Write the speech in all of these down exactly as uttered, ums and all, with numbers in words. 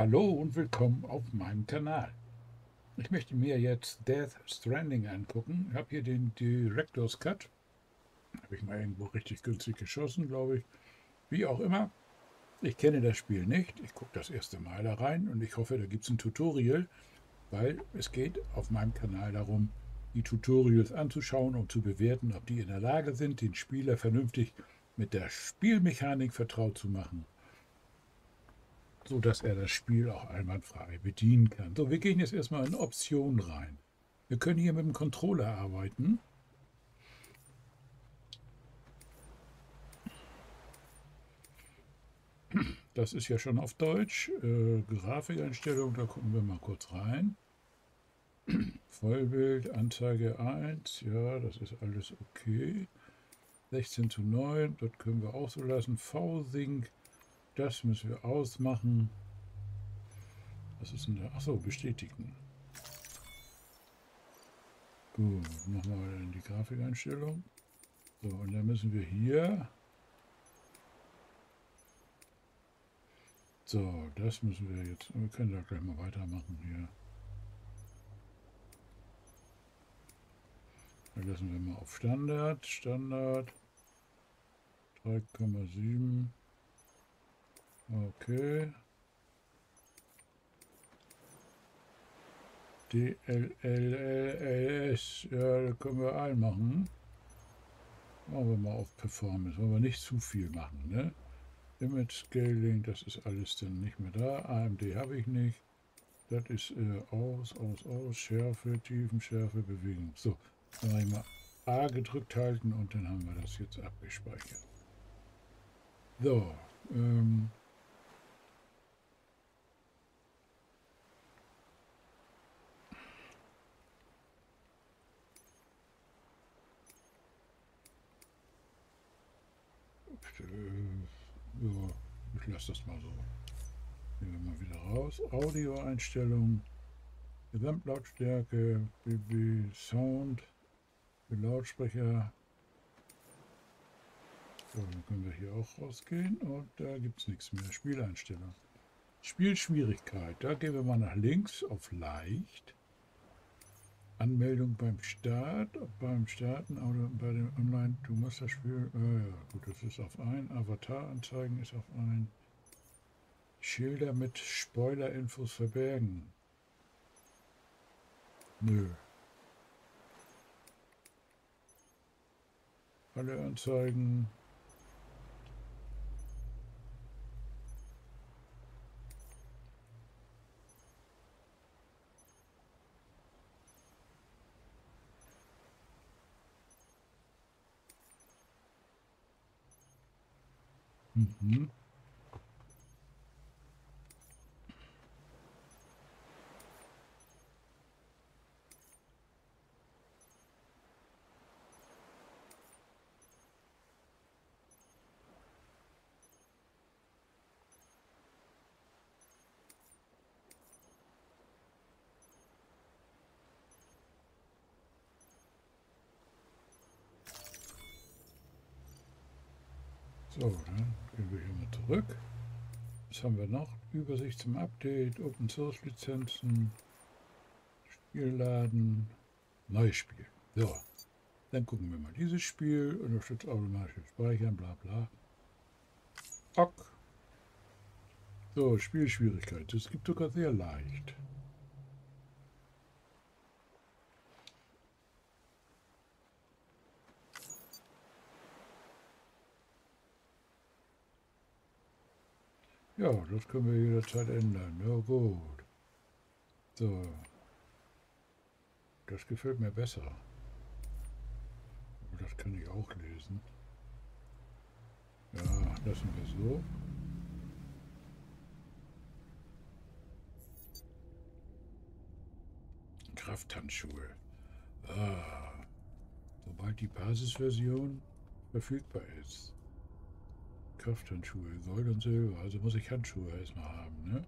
Hallo und willkommen auf meinem Kanal. Ich möchte mir jetzt Death Stranding angucken. Ich habe hier den Director's Cut. Habe ich mal irgendwo richtig günstig geschossen, glaube ich. Wie auch immer. Ich kenne das Spiel nicht. Ich gucke das erste Mal da rein und ich hoffe, da gibt es ein Tutorial, weil es geht auf meinem Kanal darum, die Tutorials anzuschauen und zu bewerten, ob die in der Lage sind, den Spieler vernünftig mit der Spielmechanik vertraut zu machen, so dass er das Spiel auch einwandfrei bedienen kann. So, wir gehen jetzt erstmal in Optionen rein. Wir können hier mit dem Controller arbeiten. Das ist ja schon auf Deutsch. Äh, Grafikeinstellung, da gucken wir mal kurz rein. Vollbild, Anzeige eins, ja, das ist alles okay. sechzehn zu neun, das können wir auch so lassen. V-Sync, das müssen wir ausmachen. Was ist denn da? Achso, bestätigen. Gut, nochmal in die Grafikeinstellung. So, und dann müssen wir hier. So, das müssen wir jetzt. Wir können da gleich mal weitermachen hier. Dann lassen wir mal auf Standard. Standard drei Komma sieben. Okay. D L L S. Ja, da können wir einmachen. Machen wir mal auf Performance. Wollen wir nicht zu viel machen, ne? Image Scaling, das ist alles dann nicht mehr da. A M D habe ich nicht. Das ist äh, aus, aus, aus. Schärfe, Tiefenschärfe, Bewegung. So, dann habe ich mal A gedrückt halten und dann haben wir das jetzt abgespeichert. So. Ähm ja, ich lasse das mal so. Gehen wir mal wieder raus. Audioeinstellung, Gesamtlautstärke, B B Sound, für Lautsprecher. So, dann können wir hier auch rausgehen und da gibt es nichts mehr. Spieleinstellung. Spielschwierigkeit. Da gehen wir mal nach links auf Leicht. Anmeldung beim Start. Beim Starten oder bei dem Online du machst das Spiel. Äh, ja, gut, das ist auf ein. Avatar-Anzeigen ist auf ein. Schilder mit Spoiler-Infos verbergen. Nö. Alle Anzeigen. Mhm. So, dann gehen wir hier mal zurück. Was haben wir noch? Übersicht zum Update, Open Source Lizenzen, Spielladen, neues Spiel. So, dann gucken wir mal dieses Spiel, unterstützt automatisches Speichern, bla bla. Ok. So, Spielschwierigkeit. Das gibt sogar sehr leicht. Ja, das können wir jederzeit ändern. Ja gut. So. Das gefällt mir besser. Aber das kann ich auch lesen. Ja, lassen wir so. Krafthandschuhe. Ah. Sobald die Basisversion verfügbar ist. Krafthandschuhe, Gold und Silber, also muss ich Handschuhe erstmal haben, ne?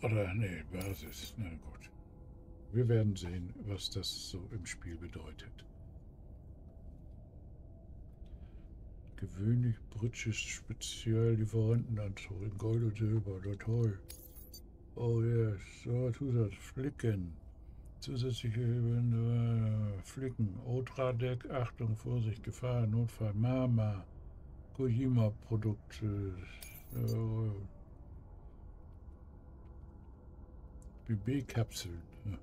Oder, ne, Basis, na gut. Wir werden sehen, was das so im Spiel bedeutet. Gewöhnlich Bridges Speziallieferanten anzahlen. Gold und Silber, na toll. Oh yes, so Zusatz, Flicken. Zusätzliche äh, Flicken. Otradeck, Achtung, Vorsicht, Gefahr, Notfall, Mama. Kojima Produkte. Äh, B B Kapseln. Ja.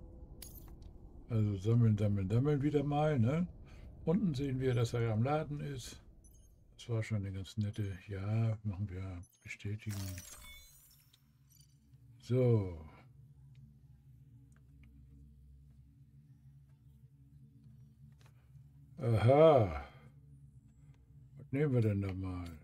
Also sammeln, sammeln, sammeln wieder mal, ne? Unten sehen wir, dass er am Laden ist. Das war schon eine ganz nette. Ja, machen wir bestätigen. So. Aha. Was nehmen wir denn da mal?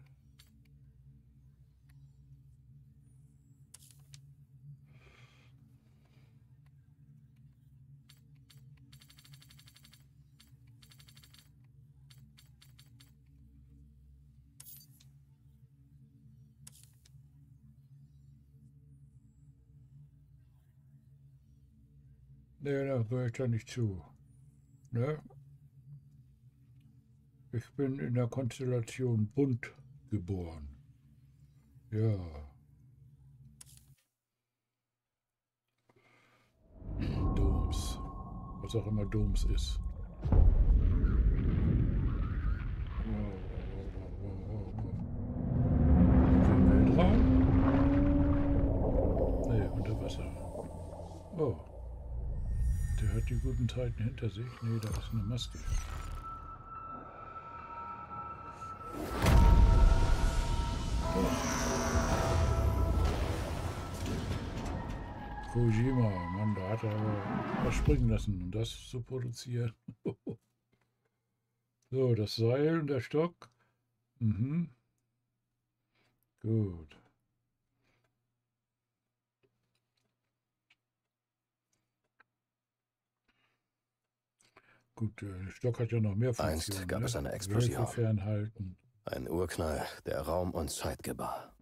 Nee, da gehöre ich da nicht zu. Ne? Ich bin in der Konstellation bunt geboren. Ja. Dooms. Was auch immer Dooms ist. Weltraum? Nee, unter Wasser. Oh. Der hat die guten Zeiten hinter sich. Nee, da ist eine Maske. Kojima, Mann, da hat er aber was springen lassen, um das zu produzieren. So, das Seil und der Stock. Mhm. Gut. Gut, der Stock hat ja noch mehr Funktionen. Einst gab ne? es eine Explosion. Fernhalten. Ein Urknall, der Raum und Zeit gebar.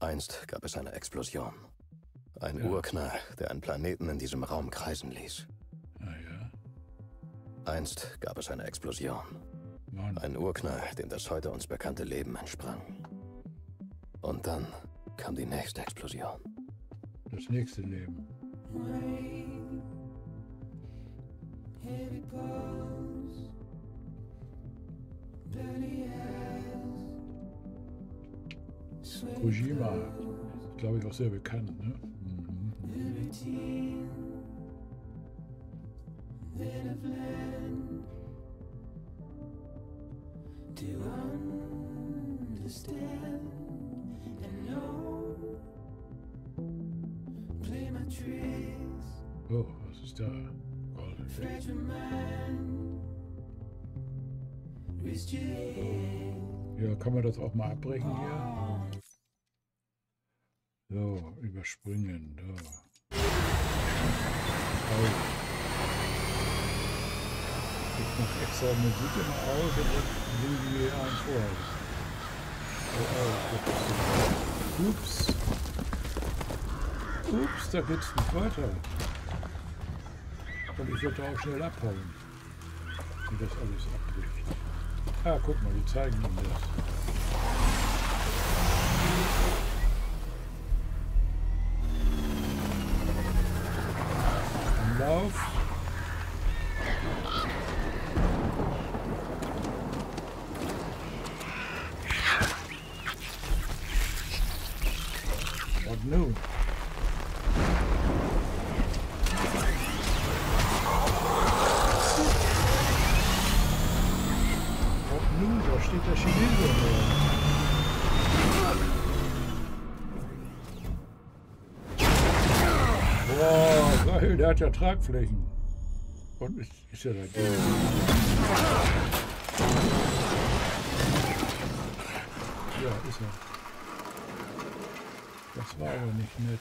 Einst gab es eine Explosion. Ein ja. Urknall, der einen Planeten in diesem Raum kreisen ließ. Ah, ja. Einst gab es eine Explosion. Mann. Ein Urknall, dem das heute uns bekannte Leben entsprang. Und dann kam die nächste Explosion. Das nächste Leben. Heavy clothes, dirty hands. Kojima, glaube ich, auch sehr bekannt, ne? Mhm. Oh, was ist da? Ja, kann man das auch mal abbrechen hier? So, überspringen. So. Ich mache extra Musik im Auge und bringe die einen vor. Ups. Ups, da geht's nicht weiter. Und ich würde auch schnell abhauen, wenn das alles abbricht. Ah, guck mal, die zeigen ihm das. Im Lauf. What new? Der Chinese. Boah, geil, der hat ja Tragflächen. Und ist, ist ja da geil. Ja, ist er. Das war aber nicht nett.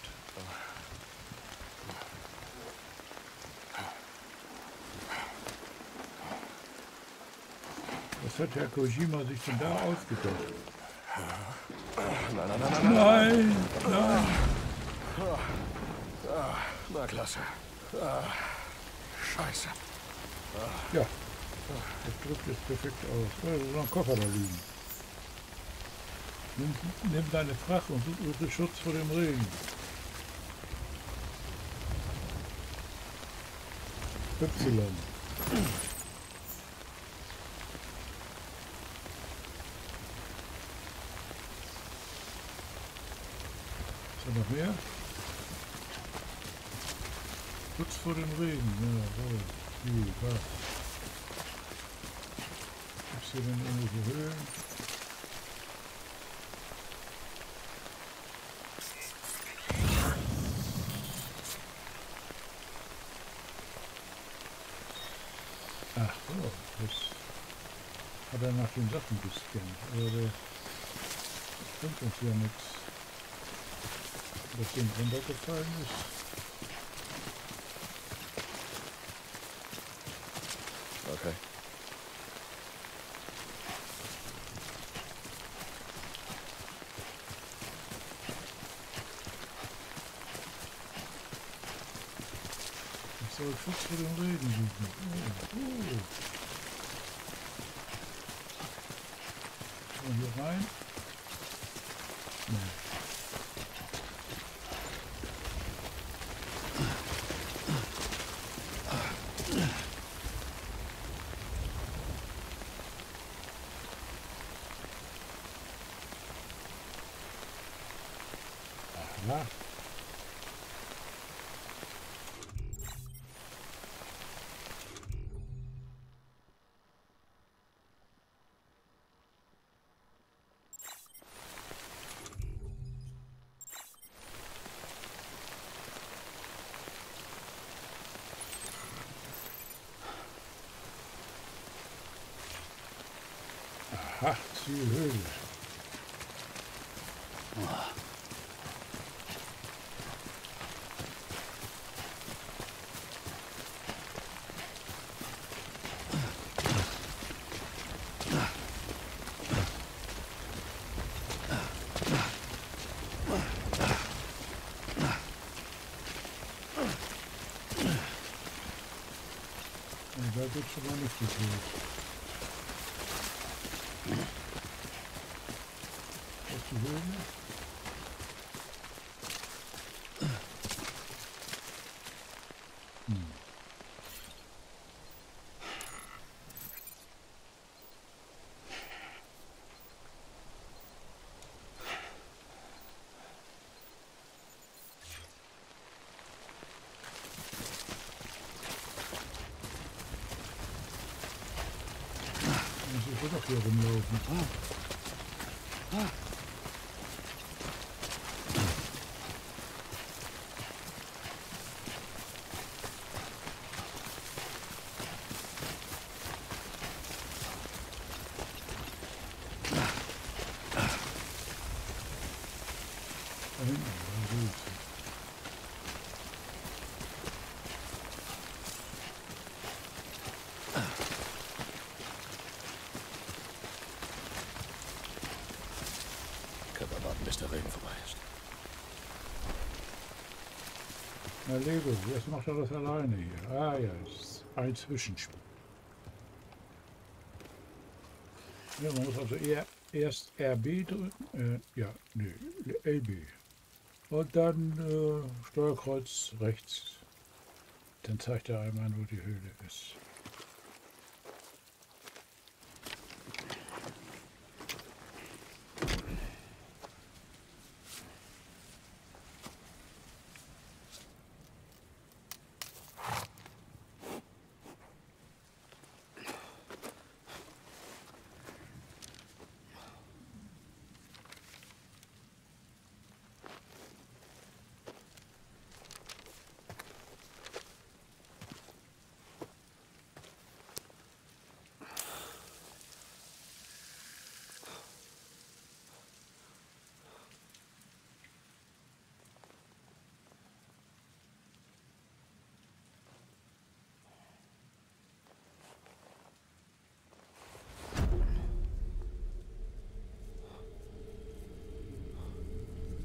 Was hat Herr Kojima sich denn da ausgedacht? Nein, nein, nein, nein, nein, nein. Na klasse. Scheiße. Ja, Ach, das drückt jetzt perfekt aus. Da ist noch ein Koffer da liegen. Nimm, nimm deine Fracht und suche Schutz vor dem Regen. Y. Ist da noch mehr? Schutz vor dem Regen, ja, so. Gut, was? Gibt's hier denn irgendwelche Höhlen? Ach so, das hat er nach den Sachen gescannt, aber der bringt uns ja nichts. Das Ding runtergefallen ist. Okay. Ich soll Schutz vor dem Regen suchen. Oh, oh. Schauen wir hier rein. Nein. Ach, die Höhle. Da wird schon mal nicht gefühlt. Doch hier rumlaufen. Ah. Ah. Lego, jetzt macht er das alleine hier. Ah ja, ist ein Zwischenspiel. Ja, man muss also eher erst R B drücken. Äh, ja, nee, L B. Und dann äh, Steuerkreuz rechts. Dann zeigt er einmal, wo die Höhle ist.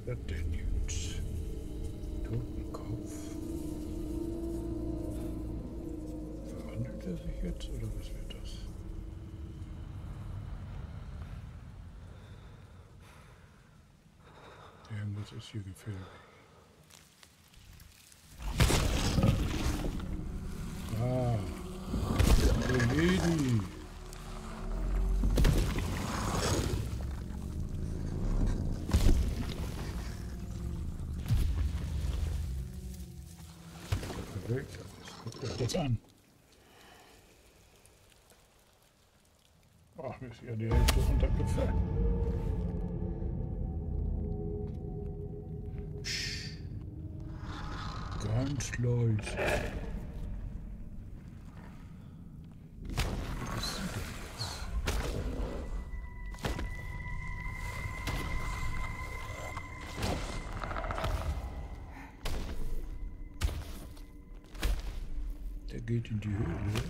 Continued. Totenkopf. Verwandelt er sich jetzt oder was wird das? Damn, das ist hier gefährlich. Ah, Droiden. Perfekt, guckt euch das an. Ach, mir ist ja die Hälfte runtergefallen. Ganz leise. Was ist denn jetzt? Der geht in die Höhle.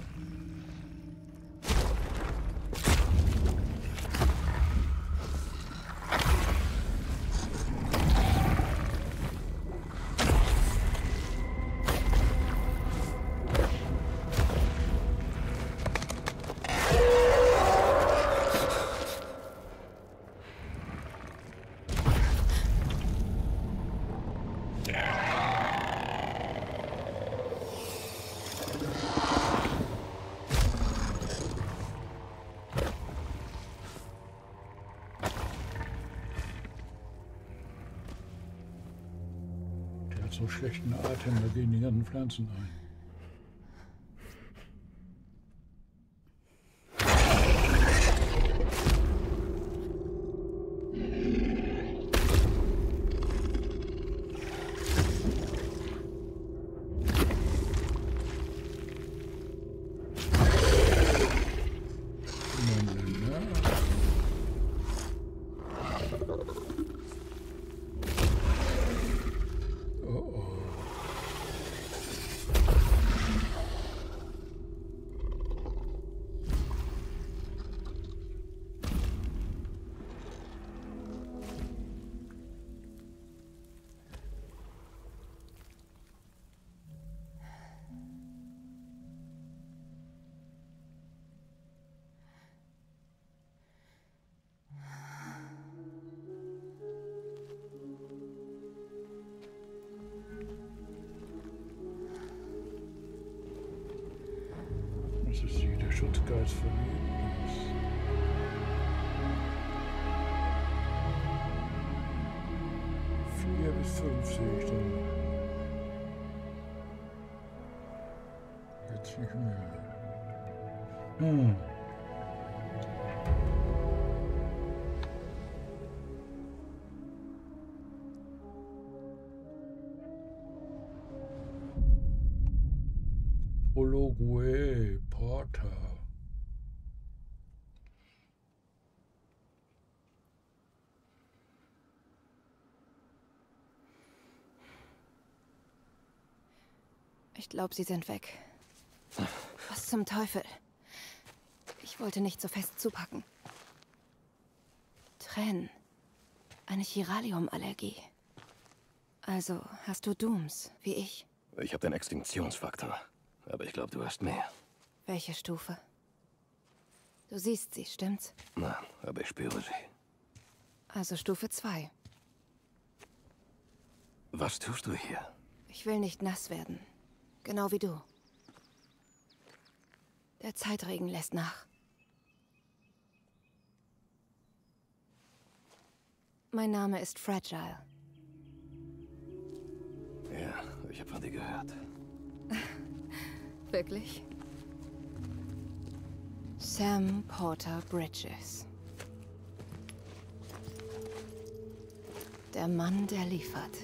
So schlechten Atem, da gehen die ganzen Pflanzen ein. Das ist der Schutzgeist von mir. Vier bis fünf sehe ich dann. Jetzt nicht mehr. Hm. Prologue. Porter. Ich glaube, sie sind weg. Was zum Teufel? Ich wollte nicht so fest zupacken. Tränen. Eine Chiralium-Allergie. Also hast du Dooms, wie ich? Ich habe den Extinktionsfaktor. Aber ich glaube, du hast mehr. Welche Stufe? Du siehst sie, stimmt's? Nein, aber ich spüre sie. Also Stufe zwei. Was tust du hier? Ich will nicht nass werden. Genau wie du. Der Zeitregen lässt nach. Mein Name ist Fragile. Ja, ich habe von dir gehört. Wirklich? Sam Porter Bridges. Der Mann, der liefert.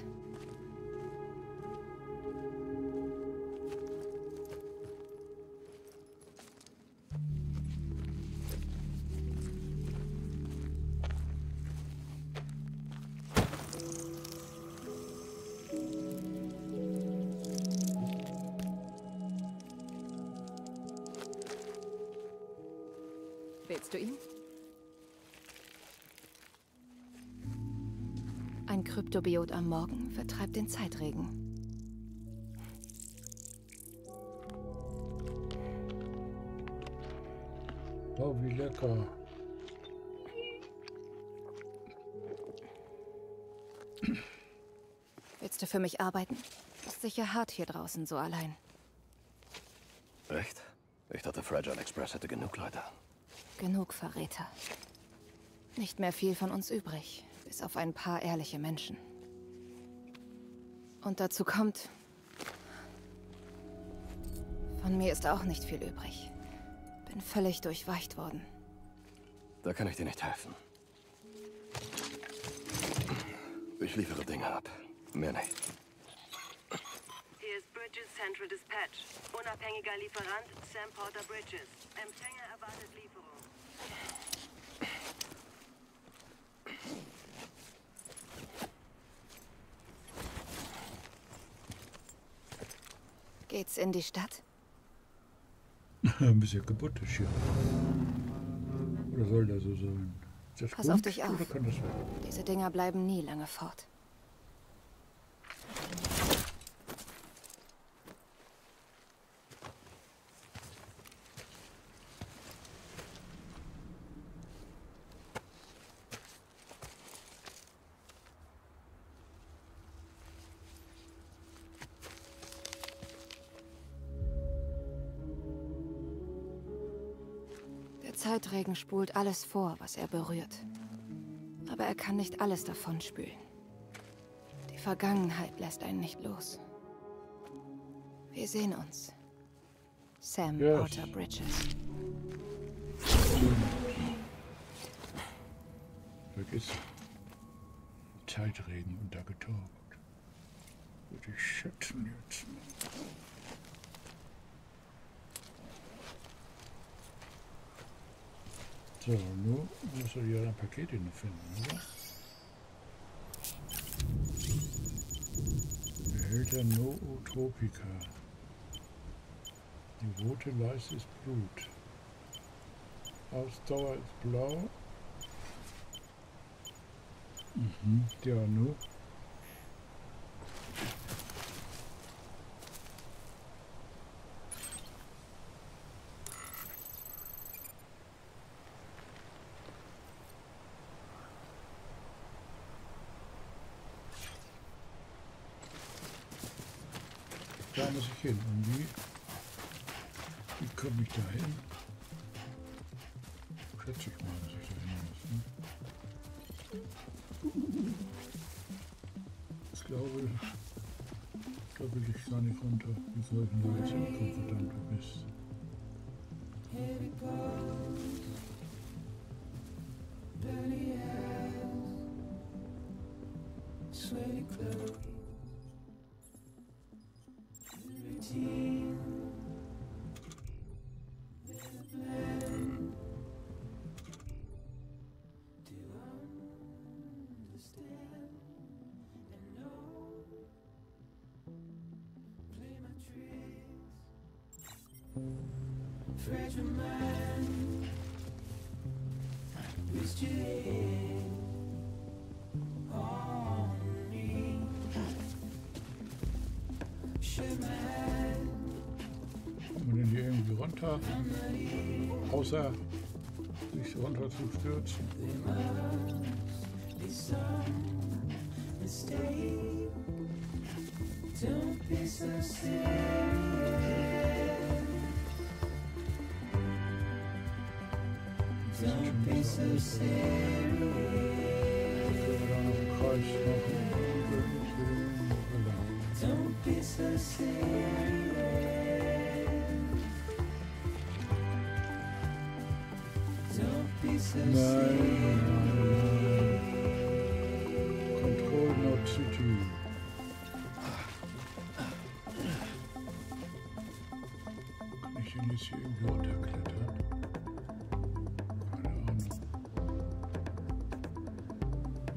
Ein Kryptobiot am Morgen vertreibt den Zeitregen. Oh, wie lecker. möchte für mich arbeiten. Ist sicher hart hier draußen, so allein. Echt? Ich dachte, Fragile Express hätte genug Leute. Genug Verräter. Nicht mehr viel von uns übrig, bis auf ein paar ehrliche Menschen. Und dazu kommt... Von mir ist auch nicht viel übrig. Bin völlig durchweicht worden. Da kann ich dir nicht helfen. Ich liefere Dinge ab. Mehr nicht. Hier ist Bridges Central Dispatch. Unabhängiger Lieferant Sam Porter Bridges. Empfänger erwartet Lieferung. Geht's in die Stadt? Ein bisschen kaputt ist hier. Oder soll das so sein? Das Pass gut, auf dich auf. Diese Dinger bleiben nie lange fort. Zeitregen spult alles vor, was er berührt. Aber er kann nicht alles davon spülen. Die Vergangenheit lässt einen nicht los. Wir sehen uns. Sam yes. Porter Bridges. Vergiss. Zeitregen untergetaucht. Würde ich schätzen jetzt. So, nur muss er hier ein Paket hin finden, oder? Behälter Nootropica. Die rote Leiste ist Blut. Ausdauer ist blau. Mhm, der nur. Da muss ich hin. Und wie? Wie komme ich da hin? Schätze ich mal, dass ich da hin muss. Ne? Ich glaube, da will ich gar nicht runter. Wie soll ich denn da jetzt hinkommen, verdammt, du bist? Runter, außer sich runter zu stürzen. Nein, nein, nein. Control Knot City. Kann ich denn jetzt hier irgendwie runterklettern? Keine Ahnung.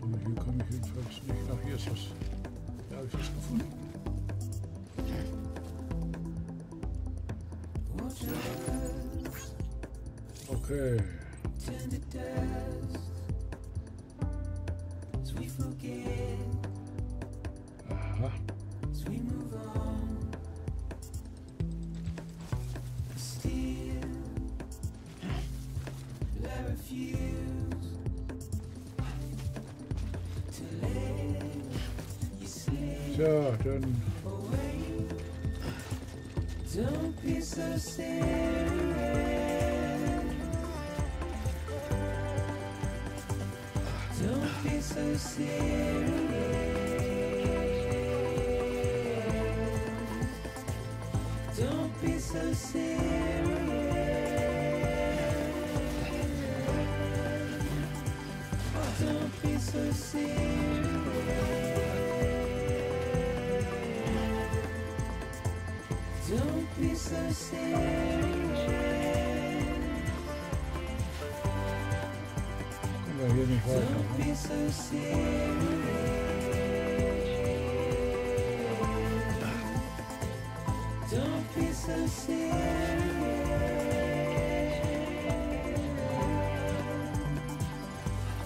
Aber hier komme ich jedenfalls nicht nach. Hier ist das. Da habe ich das gefunden. Okay. Aha. So, dann... Don't be so serious. Don't be so serious. Don't be so serious. Don't be so serious. Don't be so serious. Don't be so serious. Don't be so serious.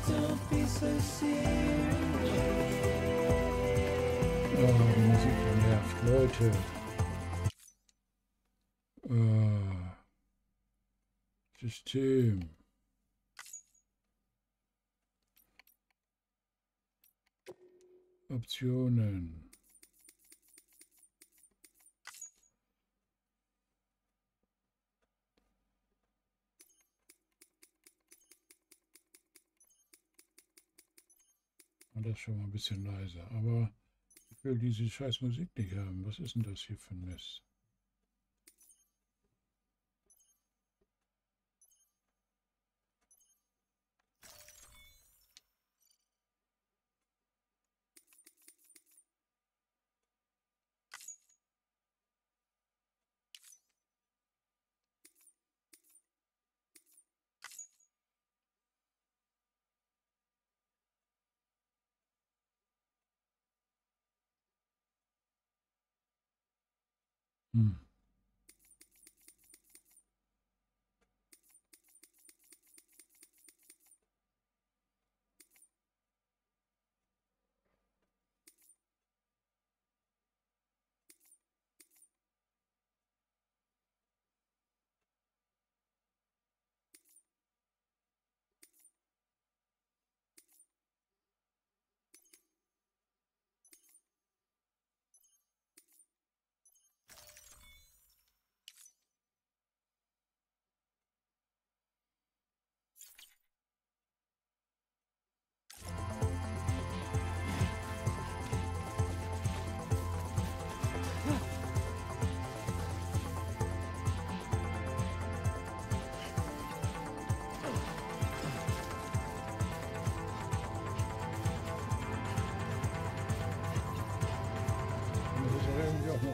Don't be so serious. Oh, die Musik nervt, Leute. System. Optionen. Und das schon mal ein bisschen leiser. Aber ich will diese scheiß Musik nicht haben. Was ist denn das hier für ein Mist? Hm.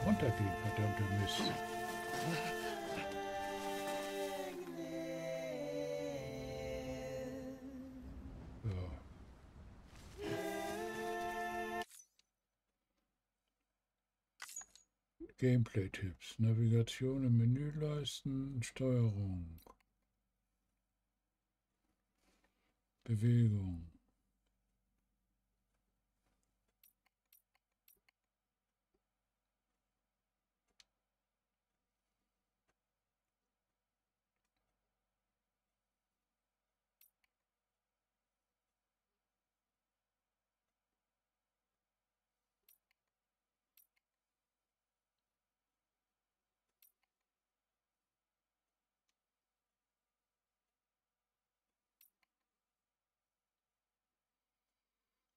Runtergehen, verdammte Mist. So. Gameplay-Tipps. Navigation im Menüleisten, Steuerung. Bewegung.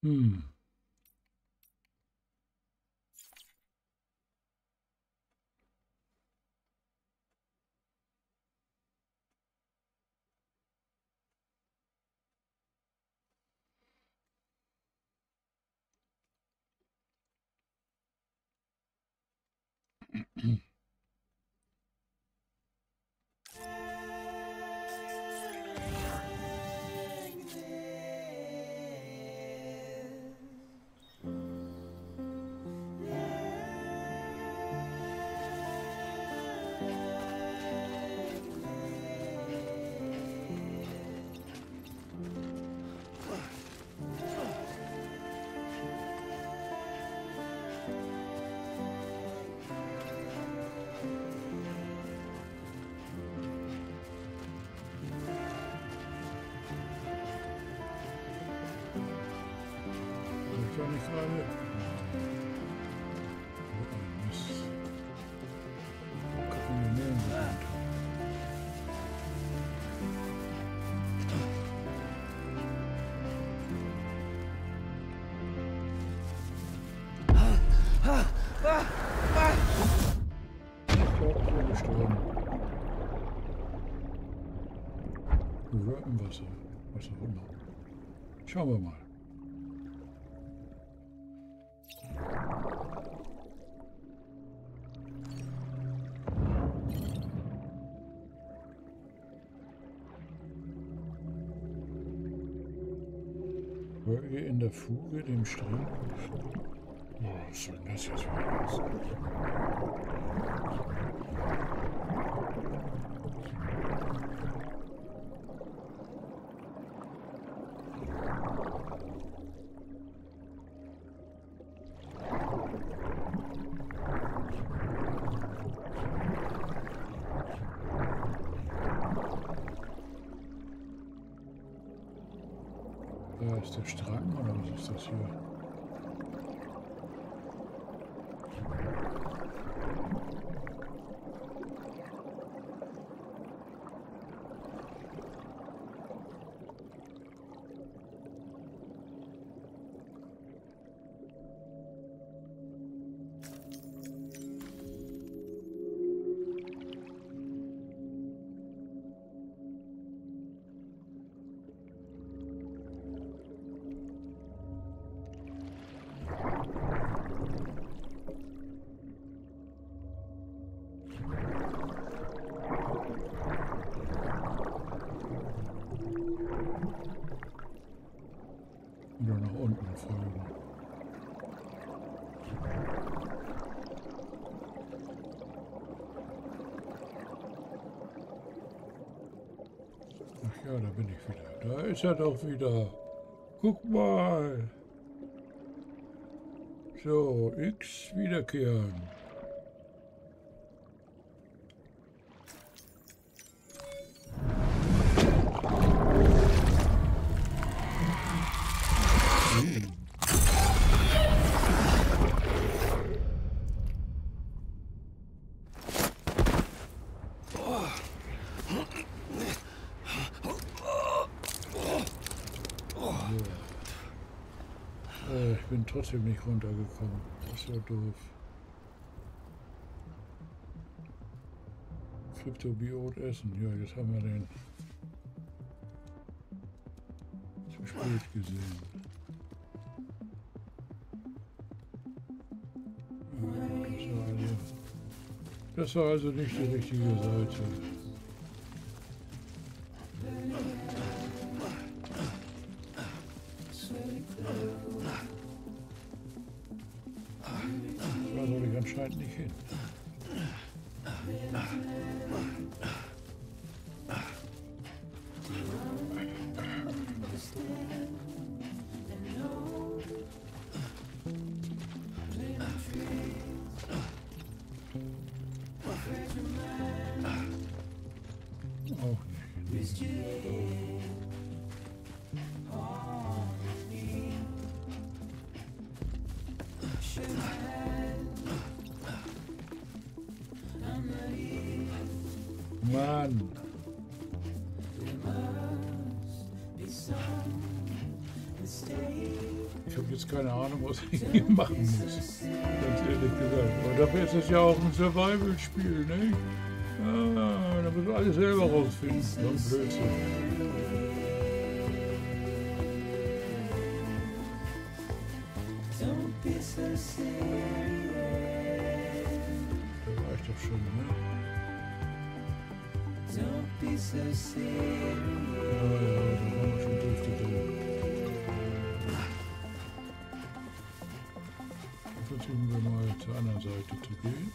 Hm. Ich kann nicht sagen. Röhre im Wasser. Was auch immer. Schauen wir mal. Röhre in der Fuge, dem Strom. Oh, was soll das jetzt wieder sein? Da ist der Strang, oder was ist das hier? Ach ja, da bin ich wieder. Da ist er doch wieder. Guck mal. So, X wiederkehren. Trotzdem nicht runtergekommen. Das ist ja doof. Kryptobiot essen. Ja, jetzt haben wir den zu spät gesehen. Ja, das, war also, das war also nicht die richtige Seite. Scheint nicht hin. Auch nicht hin. Mann! Ich habe jetzt keine Ahnung, was ich hier machen muss. Ganz ehrlich gesagt. Aber dafür ist es ja auch ein Survival-Spiel, ne? Ah, da müssen wir alles selber rausfinden. So ein Blödsinn. Das reicht doch schon, ne? Don't be so serious. Versuchen wir mal zur anderen Seite zu gehen.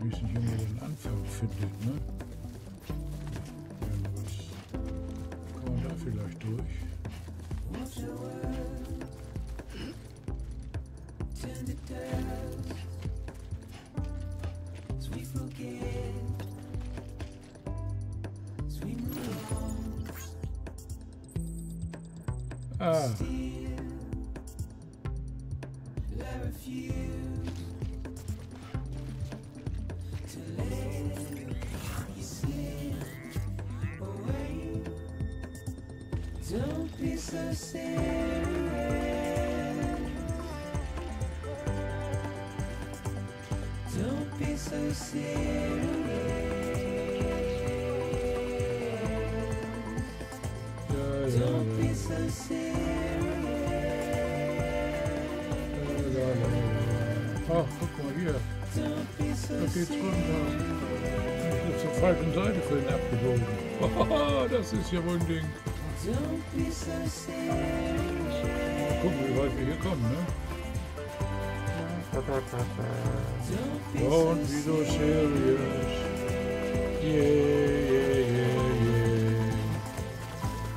Wie es nicht immer den Anfang findet, ne? Irgendwas. Kann man da vielleicht durch? Ah. Don't be so serious. be so serious. Don't be so serious. Oh, guck mal hier. Da geht's runter. Zur falschen Seite für ihn abgebogen. Oh, das ist ja wohl ein Ding. Gucken, wie weit wir hier kommen, ne? Don't be so serious. Yeah, yeah, yeah, yeah.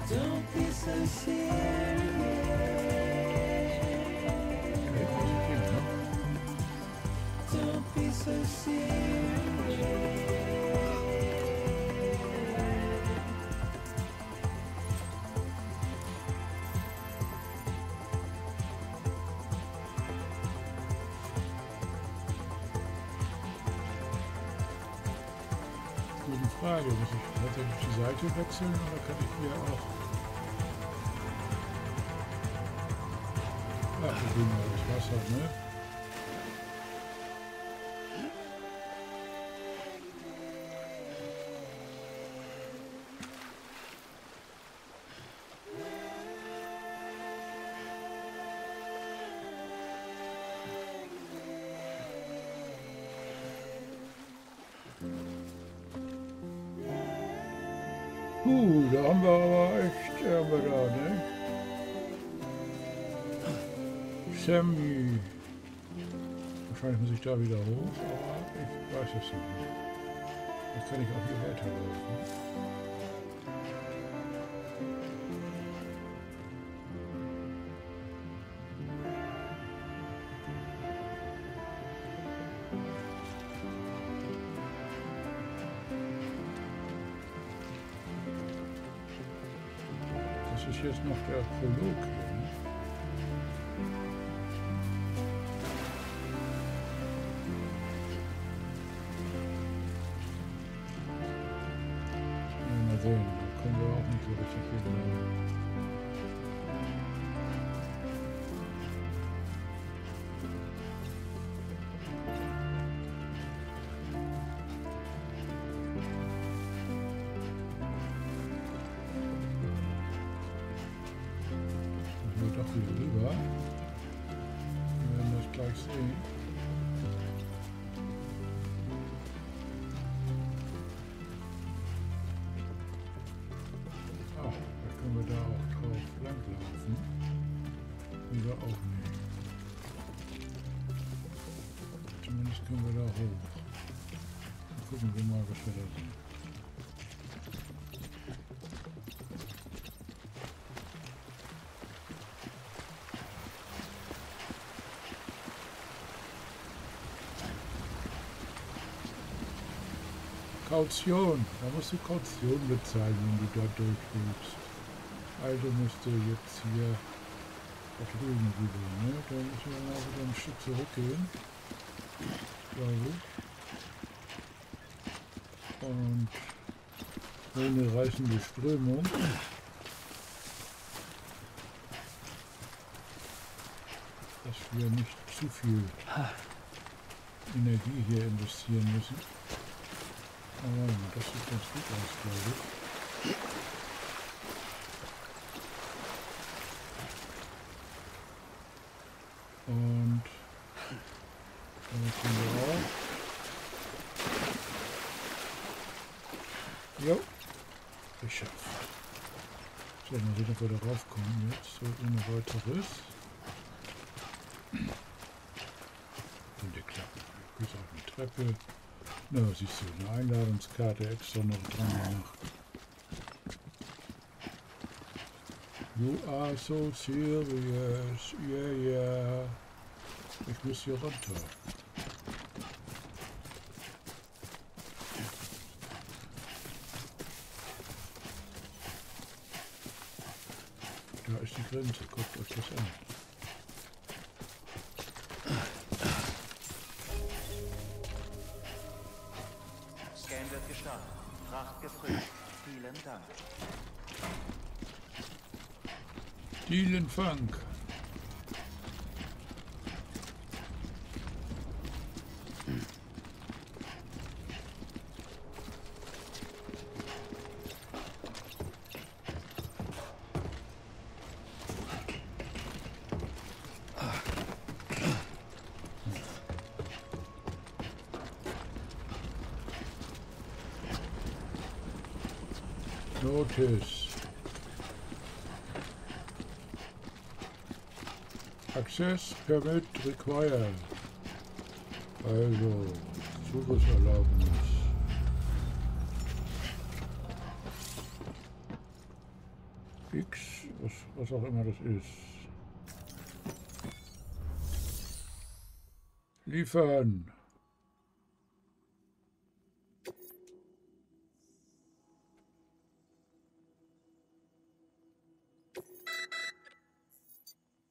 Don't be so serious. Don't be so serious. Frage, muss ich tatsächlich die Seite wechseln oder kann ich hier auch? Ach, ich bin mal das Wasser, ne? Uh, da haben wir aber echt, haben wir da, ne? Sammy. Wahrscheinlich muss ich da wieder hoch, aber ich weiß es nicht. Jetzt kann ich auch hier weiterlaufen. Das ist jetzt noch der Prolog. Mal sehen, da können wir auch nicht so richtig rüber. Wir werden das gleich sehen. Ach, da können wir da auch drauf langlaufen. Wieder auch nicht. Zumindest können wir da hoch. Dann gucken wir mal, was wir da sehen. Kaution, da musst du Kaution bezahlen, wenn du dort durchfliegst. Also musst du jetzt hier auf drüben rüber, ne? Da müssen wir mal wieder ein Stück zurückgehen, glaube ich. Und ohne reißende Strömung. Dass wir nicht zu viel Energie hier investieren müssen. Oh, das sieht ganz gut aus, glaube ich. Und dann kommen wir auch. Jo, geschafft. So, mal sehen, ob wir da raufkommen jetzt, so ohne weiteres. Und der klappt. Geht auf die Treppe. Na, no, siehst du, eine Einladungskarte extra noch dran gemacht. You are so serious, yeah, yeah. Ich muss hier runter. Da ist die Grenze, guckt euch das an. Vielen Dank. So, tschüss. Access Permit Required. Also, Zugriffserlaubnis. X, was, was auch immer das ist. Liefern.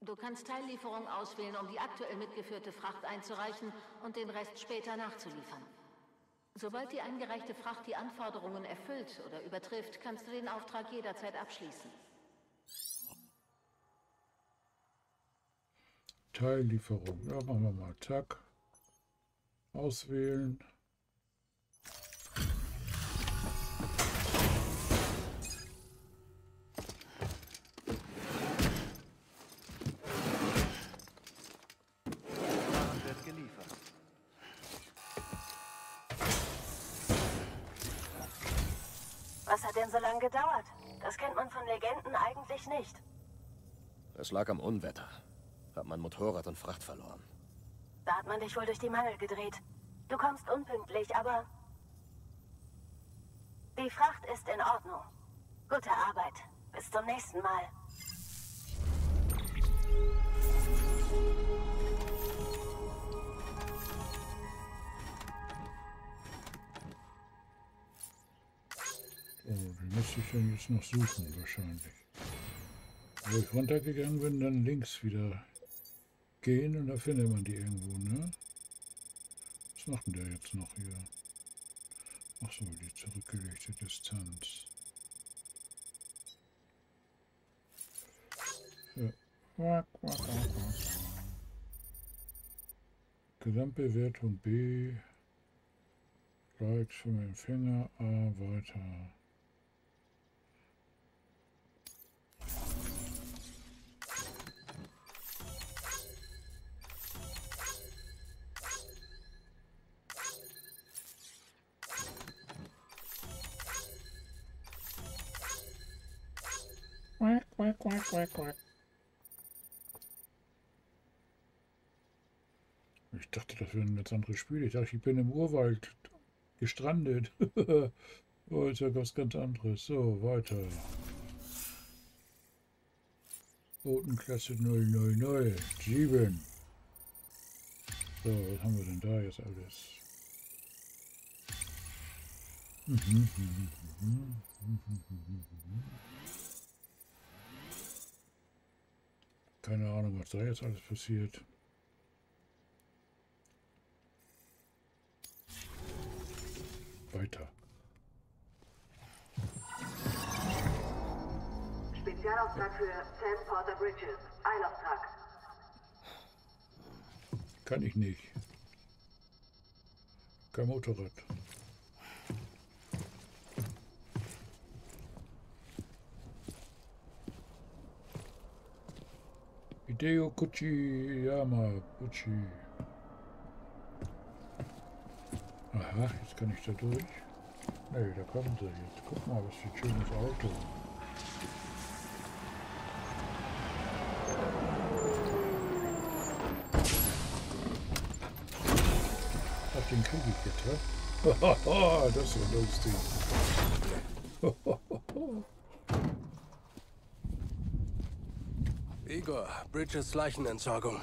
Du kannst Teillieferung auswählen, um die aktuell mitgeführte Fracht einzureichen und den Rest später nachzuliefern. Sobald die eingereichte Fracht die Anforderungen erfüllt oder übertrifft, kannst du den Auftrag jederzeit abschließen. Teillieferung, ja, machen wir mal. Zack. Auswählen. Denn so lange gedauert. Das kennt man von Legenden eigentlich nicht. Es lag am Unwetter. Hat man Motorrad und Fracht verloren. Da hat man dich wohl durch die Mangel gedreht. Du kommst unpünktlich, aber... Die Fracht ist in Ordnung. Gute Arbeit. Bis zum nächsten Mal. Müsste ich denn jetzt noch suchen, wahrscheinlich. Wenn ich runtergegangen bin, dann links wieder gehen und da findet man die irgendwo, ne? Was macht denn der jetzt noch hier? Ach so, die zurückgelegte Distanz. Ja. Gesamtbewertung B. Gleich zum Empfänger A weiter. Quack, quack, quack, quack. Ich dachte, das wäre ein ganz anderes Spiel. Ich dachte, ich bin im Urwald gestrandet. Oh, ist ja was ganz anderes. So, weiter. Botenklasse null null null sieben. So, was haben wir denn da jetzt alles? Keine Ahnung, was da jetzt alles passiert. Weiter. Spezialauftrag für Sam Porter Bridges. Eilauftrag. Kann ich nicht. Kein Motorrad. Hideo Kojima, Kuchi. Aha, jetzt kann ich da durch. Ne, da kommen sie jetzt. Guck mal, was für ein schönes Auto. Ach, den krieg ich jetzt, hä? Hahaha, das ist ja lustig. Igor, Bridges Leichenentsorgung.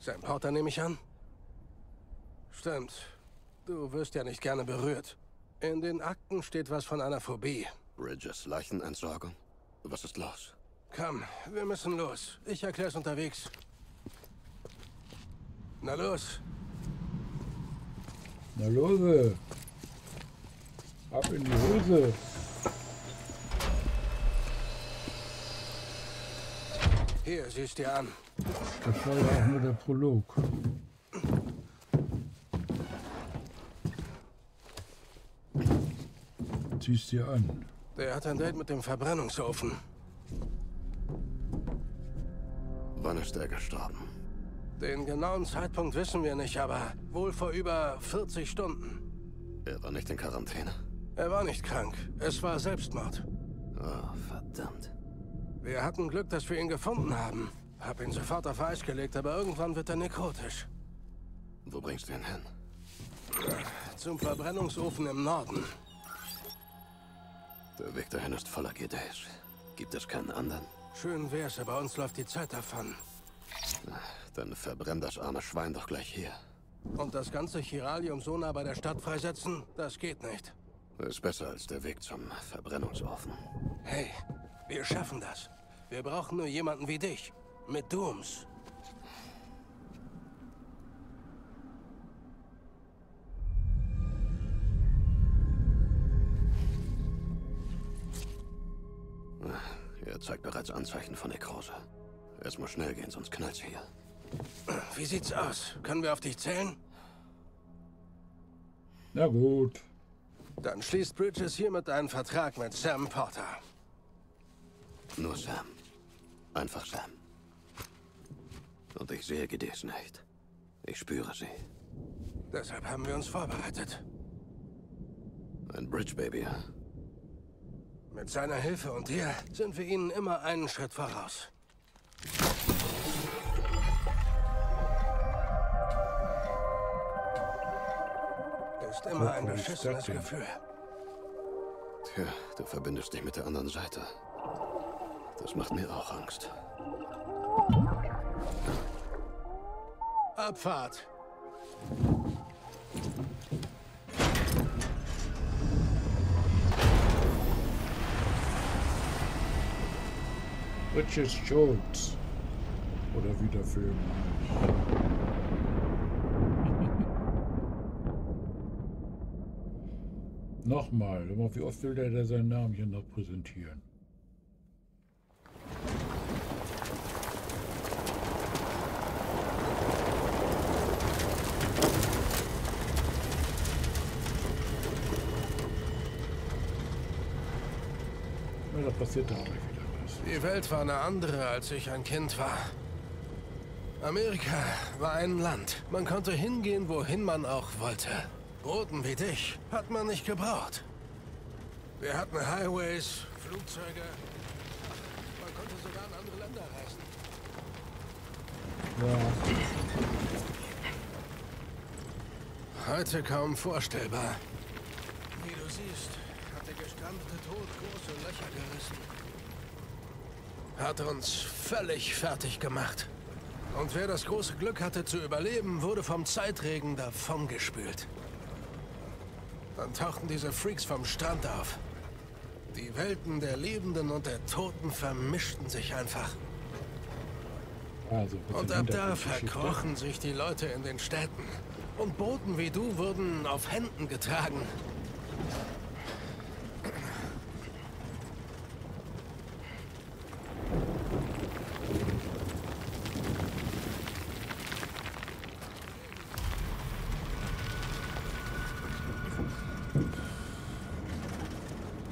Sam Porter nehme ich an? Stimmt. Du wirst ja nicht gerne berührt. In den Akten steht was von einer Phobie. Bridges Leichenentsorgung? Was ist los? Komm, wir müssen los. Ich erklär's unterwegs. Na los. Na los. Ab in die Hose. Hier, siehst dir an. Das war ja auch nur der Prolog. Siehst dir an. Der hat ein Date mit dem Verbrennungsofen. Wann ist er gestorben? Den genauen Zeitpunkt wissen wir nicht, aber wohl vor über vierzig Stunden. Er war nicht in Quarantäne? Er war nicht krank. Es war Selbstmord. Oh, verdammt. Wir hatten Glück, dass wir ihn gefunden haben. Hab ihn sofort auf Eis gelegt, aber irgendwann wird er nekrotisch. Wo bringst du ihn hin? Zum Verbrennungsofen im Norden. Der Weg dahin ist voller G Ds. Gibt es keinen anderen? Schön wär's, aber uns läuft die Zeit davon. Dann verbrenn das arme Schwein doch gleich hier. Und das ganze Chiralium so nah bei der Stadt freisetzen? Das geht nicht. Ist besser als der Weg zum Verbrennungsofen. Hey, wir schaffen das. Wir brauchen nur jemanden wie dich. Mit Dooms. Er zeigt bereits Anzeichen von Nekrose. Es muss schnell gehen, sonst knallt's hier. Wie sieht's aus? Können wir auf dich zählen? Na gut. Dann schließt Bridges hiermit einen Vertrag mit Sam Porter. Nur Sam. Einfach Sam. Und ich sehe G Ds nicht. Ich spüre sie. Deshalb haben wir uns vorbereitet. Ein Bridge Baby. Mit seiner Hilfe und dir sind wir ihnen immer einen Schritt voraus. Ist immer ein beschissenes Gefühl. Tja, du verbindest dich mit der anderen Seite. Das macht mir auch Angst. Abfahrt! Bridges Jones. Oder wie der Film. Nochmal, wie oft will der da seinen Namen hier noch präsentieren? Ja, das passiert da auch nicht wieder was. Die Welt war eine andere, als ich ein Kind war. Amerika war ein Land. Man konnte hingehen, wohin man auch wollte. Roten wie dich hat man nicht gebraucht. Wir hatten Highways, Flugzeuge. Man konnte sogar in andere Länder reisen. Ja. Heute kaum vorstellbar. Wie du siehst, hat der gestrandete Tod große Löcher gerissen. Hat uns völlig fertig gemacht. Und wer das große Glück hatte zu überleben, wurde vom Zeitregen davongespült. Dann tauchten diese Freaks vom Strand auf. Die Welten der Lebenden und der Toten vermischten sich einfach. Also, und ab da verkrochen sich die Leute in den Städten. Und Boten wie du wurden auf Händen getragen.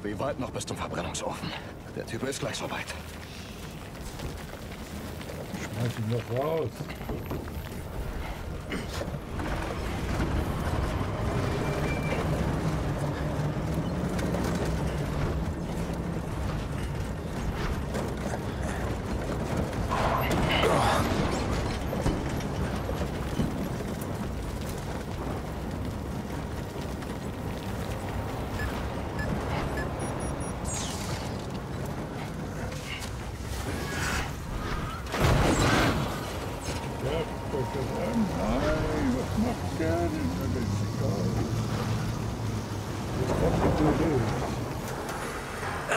Wie weit noch bis zum Verbrennungsofen? Der Typ ist gleich soweit. Schmeiß ihn noch raus.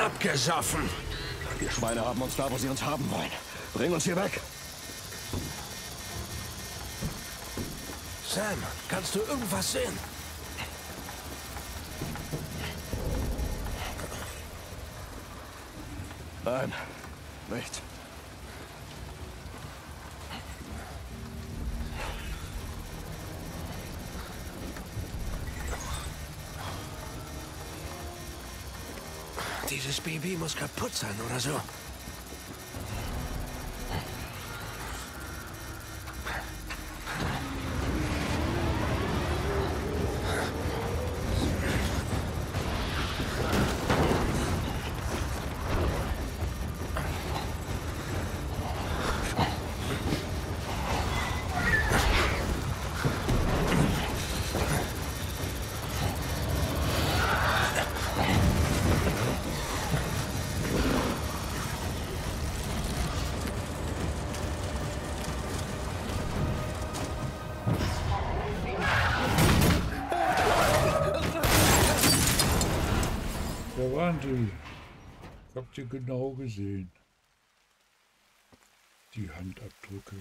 Abgesoffen! Die Schweine haben uns da, wo sie uns haben wollen. Bring uns hier weg! Sam, kannst du irgendwas sehen? Nein, nicht. Dieses B B muss kaputt sein oder so. Da waren sie. Ich hab sie genau gesehen. Die Handabdrücke.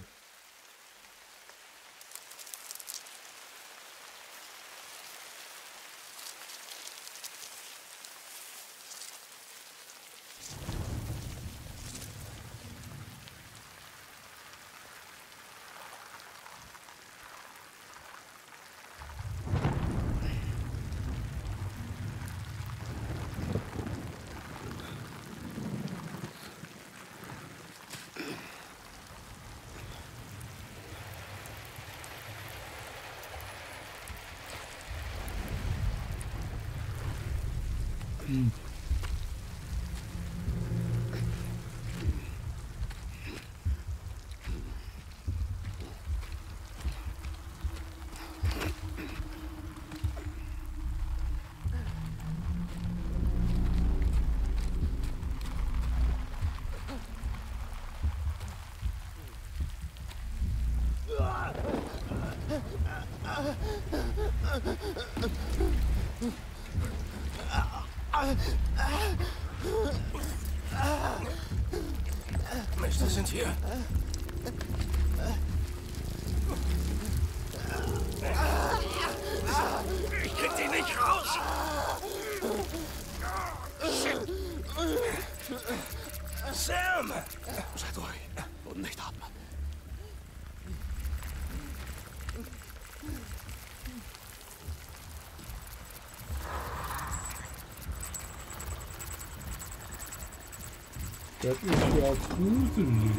Mensch, das sind hier. Ich krieg die nicht raus. Shit. Sam! Seid ruhig und nicht atmen. Das ist ja gruselig.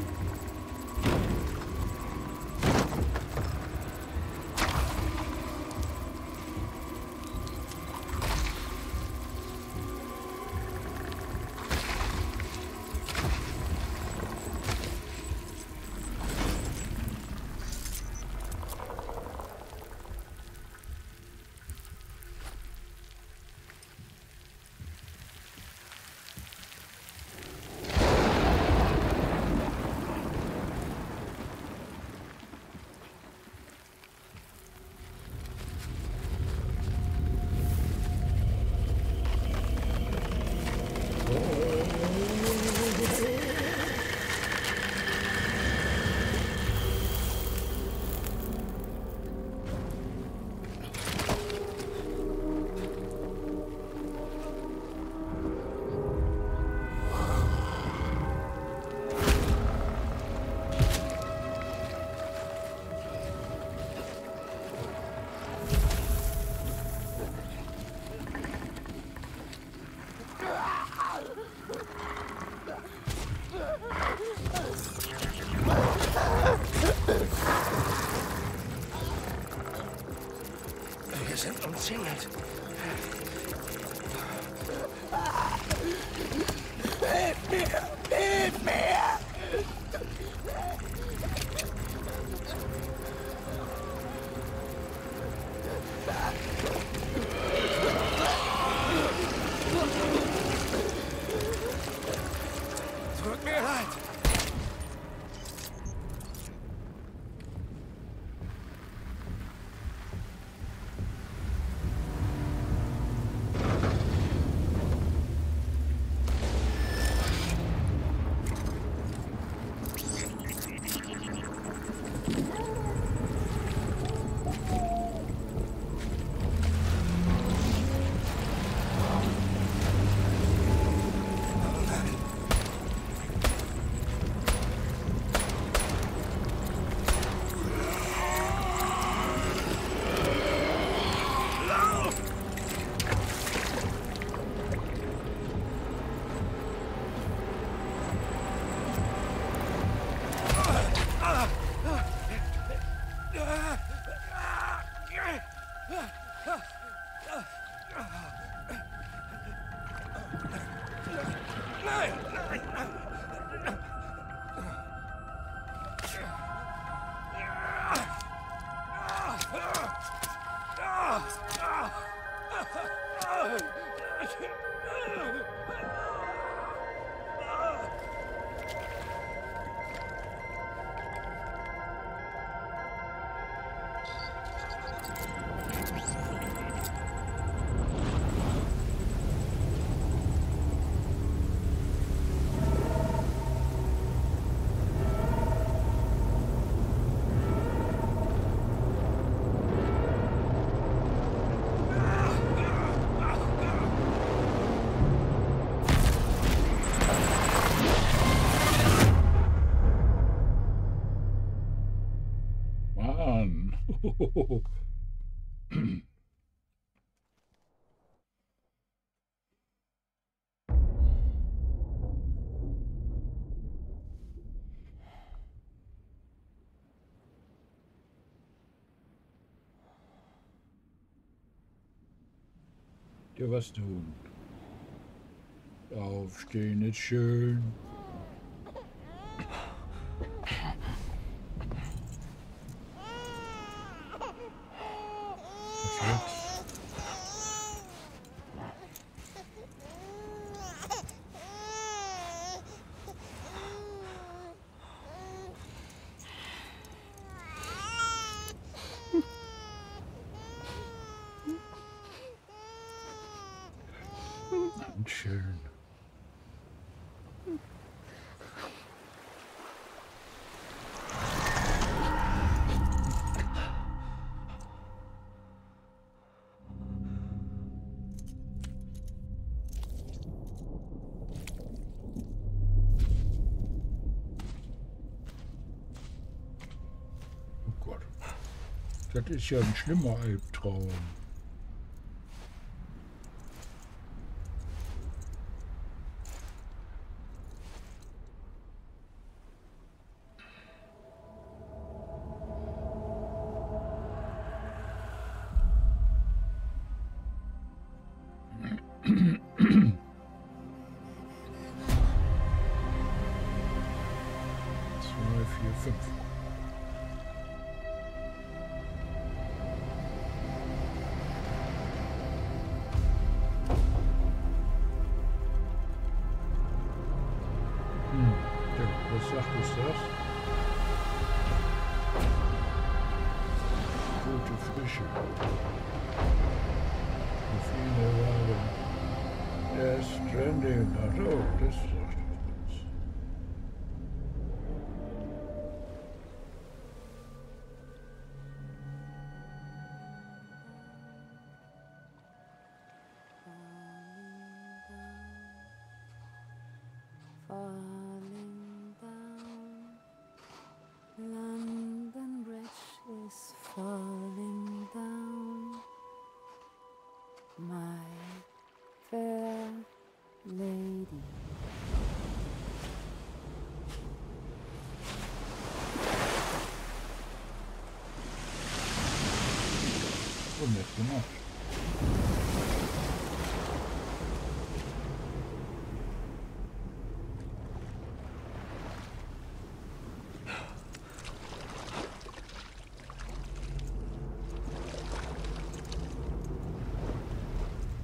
Hohohoho. Dir was tun. Aufstehen ist schön. Das ist ja ein schlimmer Albtraum.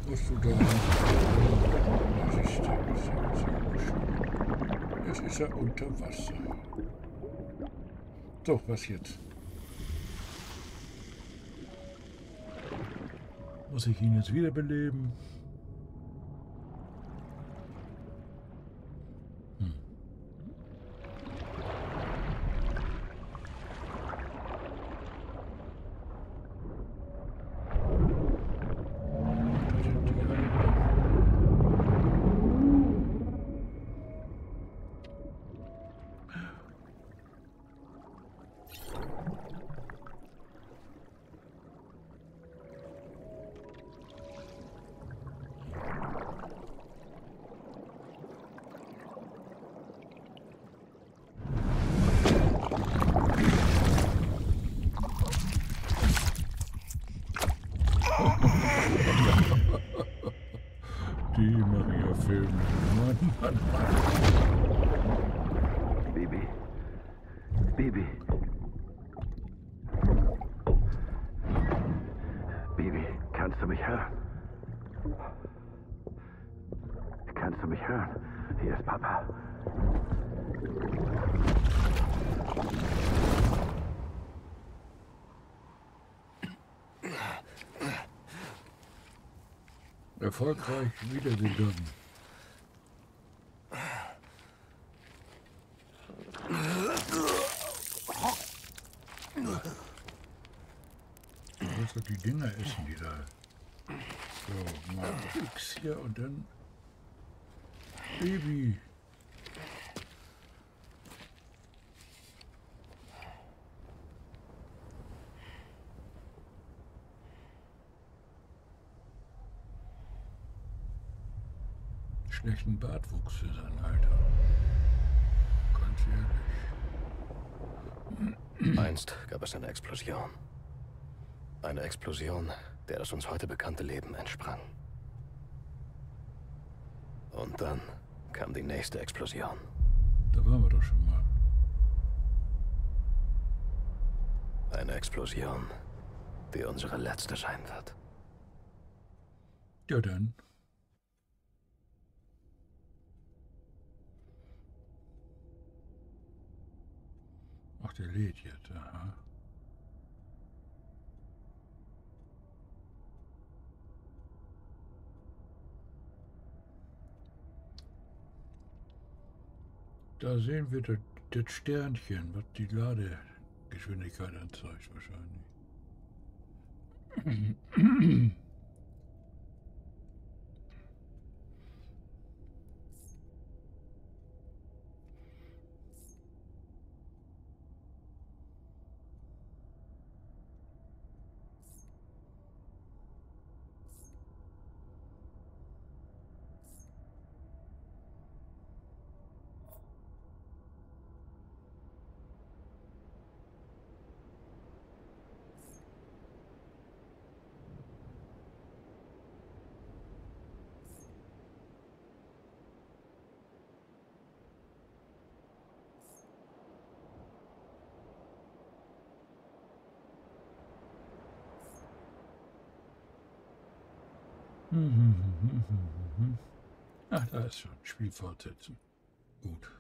Musst du da nicht. Jetzt ist er unter Wasser. So, was jetzt? Muss ich ihn jetzt wiederbeleben? Hm. Erfolgreich wiedergegangen. Du musst doch die Dinger essen, die da. So, mal X hier und dann Baby. schlechten Bartwuchs für sein Alter. Ganz ehrlich. Einst gab es eine Explosion. Eine Explosion, der das uns heute bekannte Leben entsprang. Und dann kam die nächste Explosion. Da waren wir doch schon mal. Eine Explosion, die unsere letzte sein wird. Ja dann. Ach, der lädt jetzt, aha. Da sehen wir das, das Sternchen, was die Ladegeschwindigkeit anzeigt wahrscheinlich. Ach, da ist schon. Spiel fortsetzen. Gut.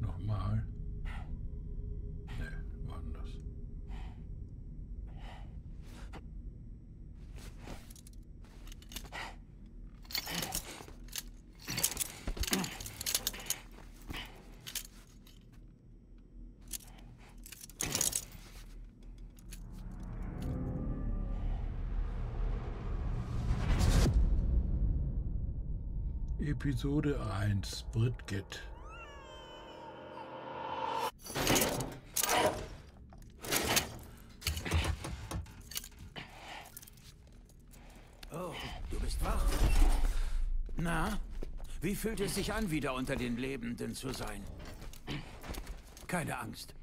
Nochmal. Ne, war anders. Episode eins, Bridget. Oh, du bist wach. Na, wie fühlt es sich an, wieder unter den Lebenden zu sein? Keine Angst.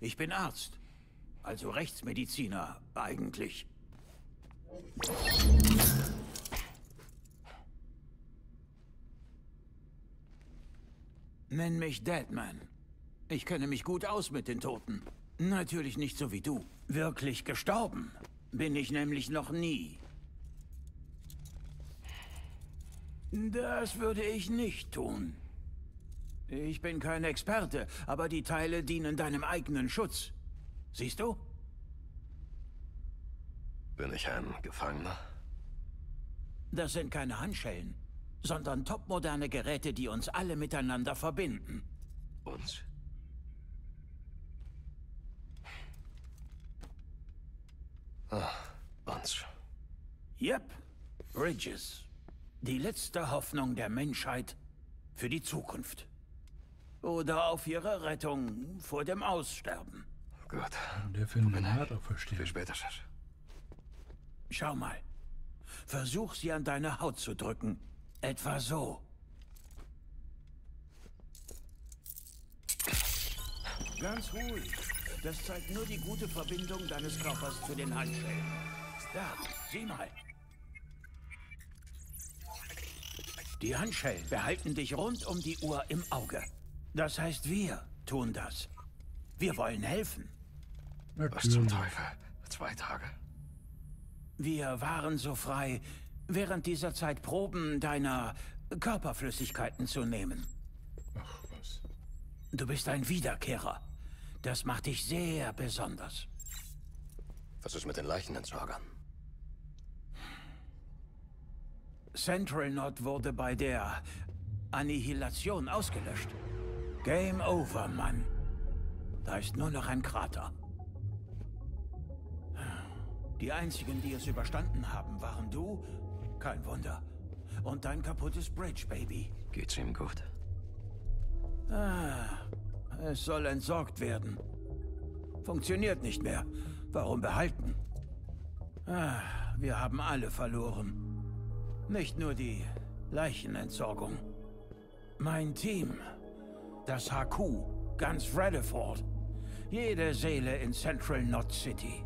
Ich bin Arzt. Also Rechtsmediziner, eigentlich. Nenn mich Deadman. Ich kenne mich gut aus mit den Toten. Natürlich nicht so wie du. Wirklich gestorben bin ich nämlich noch nie. Das würde ich nicht tun. Ich bin kein Experte, aber die Teile dienen deinem eigenen Schutz. Siehst du? Bin ich ein Gefangener? Das sind keine Handschellen, sondern topmoderne Geräte, die uns alle miteinander verbinden. Uns? Ah, uns. Yep. Bridges. Die letzte Hoffnung der Menschheit für die Zukunft. Oder auf ihre Rettung vor dem Aussterben. Gut. Der findet man hart auf verstehen. Für später, Chef. Schau mal. Versuch sie an deine Haut zu drücken. Etwa so. Ganz ruhig. Das zeigt nur die gute Verbindung deines Körpers zu den Handschellen. Da, sieh mal. Die Handschellen behalten dich rund um die Uhr im Auge. Das heißt, wir tun das. Wir wollen helfen. Was zum Teufel? Zwei Tage. Wir waren so frei, während dieser Zeit Proben deiner Körperflüssigkeiten zu nehmen. Ach was. Du bist ein Wiederkehrer. Das macht dich sehr besonders. Was ist mit den Leichenentsorgern? Central Knot wurde bei der Annihilation ausgelöscht. Game over, Mann. Da ist nur noch ein Krater. Die einzigen, die es überstanden haben, waren du... Kein Wunder. Und dein kaputtes Bridge Baby. Geht's ihm gut? Ah, es soll entsorgt werden. Funktioniert nicht mehr. Warum behalten? Ah, wir haben alle verloren. Nicht nur die Leichenentsorgung. Mein Team, das H Q, ganz Radford, jede Seele in Central Knot City.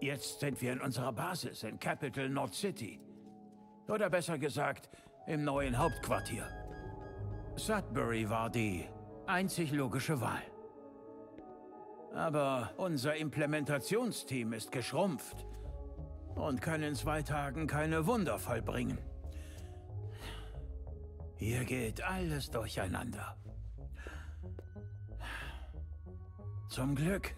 Jetzt sind wir in unserer Basis in Capital Knot City. Oder besser gesagt, im neuen Hauptquartier. Sudbury war die einzig logische Wahl. Aber unser Implementationsteam ist geschrumpft und kann in zwei Tagen keine Wunder vollbringen. Hier geht alles durcheinander. Zum Glück...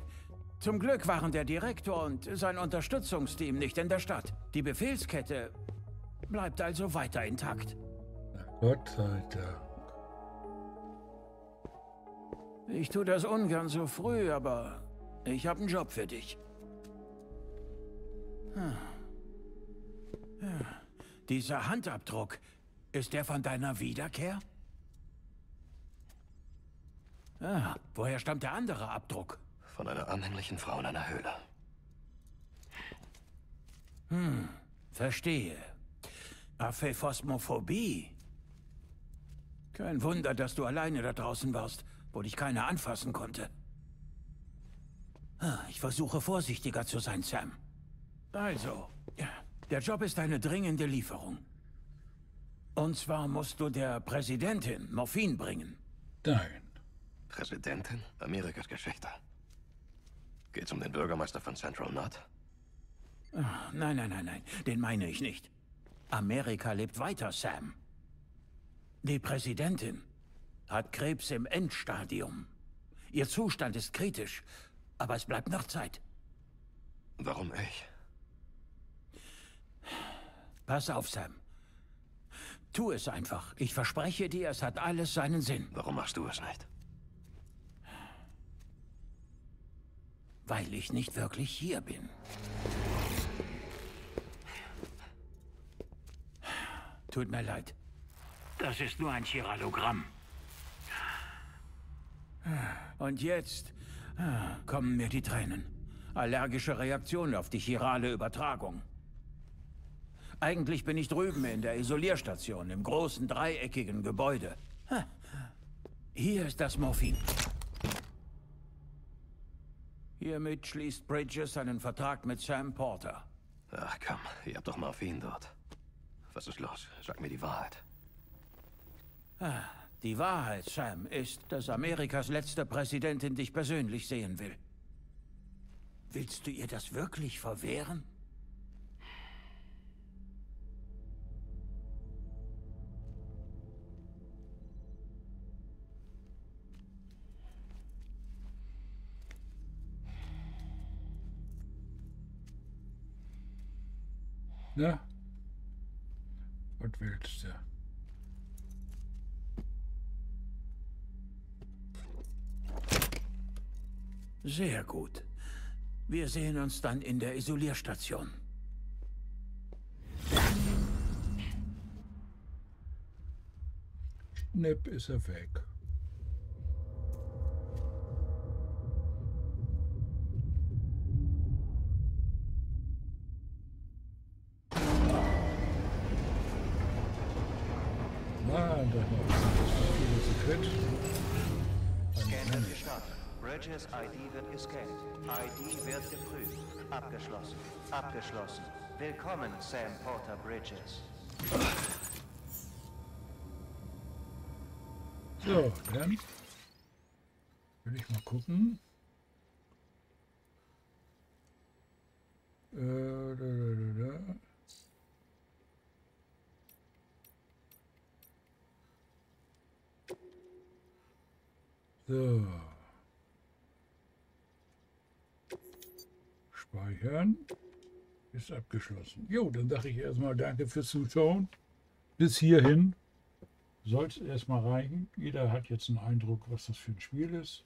Zum Glück waren der Direktor und sein Unterstützungsteam nicht in der Stadt. Die Befehlskette bleibt also weiter intakt. Gott sei Dank. Ich tue das ungern so früh, aber ich habe einen Job für dich. Hm. Ja. Dieser Handabdruck, ist der von deiner Wiederkehr? Ah, woher stammt der andere Abdruck? Von einer anhänglichen Frau in einer Höhle. Hm, verstehe. Aphäphosmophobie. Kein Wunder, dass du alleine da draußen warst, wo dich keiner anfassen konnte. Ich versuche vorsichtiger zu sein, Sam. Also, der Job ist eine dringende Lieferung. Und zwar musst du der Präsidentin Morphin bringen. Nein. Präsidentin? Amerikas Geschichte. Geht's um den Bürgermeister von Central Knot? Nein, nein, nein, nein. Den meine ich nicht. Amerika lebt weiter, Sam. Die Präsidentin hat Krebs im Endstadium. Ihr Zustand ist kritisch, aber es bleibt noch Zeit. Warum ich? Pass auf, Sam. Tu es einfach. Ich verspreche dir, es hat alles seinen Sinn. Warum machst du es nicht? Weil ich nicht wirklich hier bin. Tut mir leid. Das ist nur ein Chiralogramm. Und jetzt kommen mir die Tränen. Allergische Reaktion auf die chirale Übertragung. Eigentlich bin ich drüben in der Isolierstation, im großen dreieckigen Gebäude. Hier ist das Morphin. Hiermit schließt Bridges einen Vertrag mit Sam Porter. Ach komm, ihr habt doch Morphin dort. Was ist los? Sag mir die Wahrheit. Die Wahrheit, Sam, ist, dass Amerikas letzte Präsidentin dich persönlich sehen will. Willst du ihr das wirklich verwehren? Na? Was willst du? Sehr gut. Wir sehen uns dann in der Isolierstation. Schnipp ist er weg. Bridges I D wird gescannt. I D wird geprüft. Abgeschlossen. Abgeschlossen. Willkommen, Sam Porter Bridges. So, dann will ich mal gucken. Äh, da, da, da, da. So. Speichern. Ist abgeschlossen. Jo, dann sage ich erstmal danke fürs Zuschauen. Bis hierhin soll es erstmal reichen. Jeder hat jetzt einen Eindruck, was das für ein Spiel ist.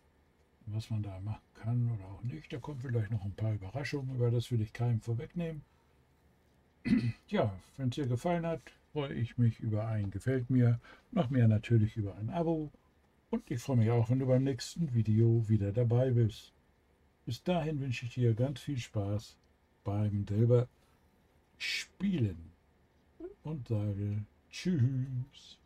Was man da machen kann oder auch nicht. Da kommen vielleicht noch ein paar Überraschungen, aber das will ich keinem vorwegnehmen. Ja, wenn es dir gefallen hat, freue ich mich über ein Gefällt mir. Noch mehr natürlich über ein Abo. Und ich freue mich auch, wenn du beim nächsten Video wieder dabei bist. Bis dahin wünsche ich dir ganz viel Spaß beim selber spielen und sage Tschüss.